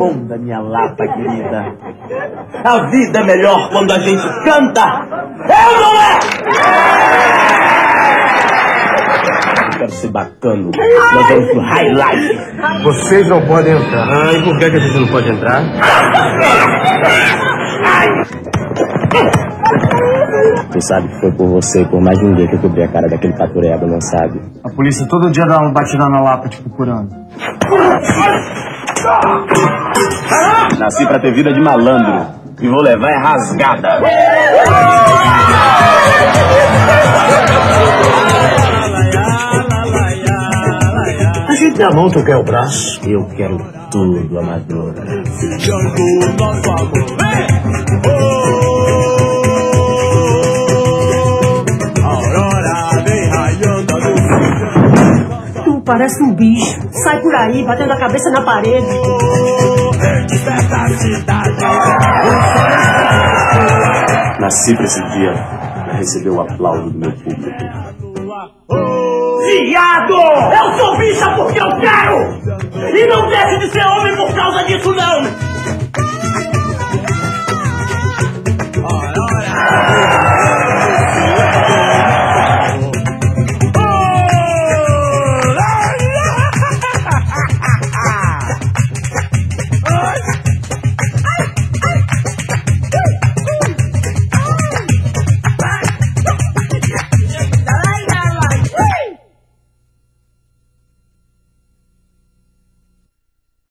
bom da minha Lapa querida. A vida é melhor quando a gente canta. Eu não é? Eu quero ser bacana. Nós vamos pro highlight. Vocês não podem entrar. Ah, e por que a gente não pode entrar? Tu sabe que foi por você, por mais ninguém que eu cobri a cara daquele patureba, não sabe? A polícia todo dia dá uma batida na Lapa te procurando. Nasci pra ter vida de malandro e vou levar é rasgada. A gente dá a mão, tu quer o braço? Eu quero tudo, amadora. Jogo nosso amor, vem! Parece um bicho, sai por aí batendo a cabeça na parede. Nasci pra esse dia pra receber o aplauso do meu público. Viado! Eu sou bicha porque eu quero! E não deixo de ser homem por causa disso não!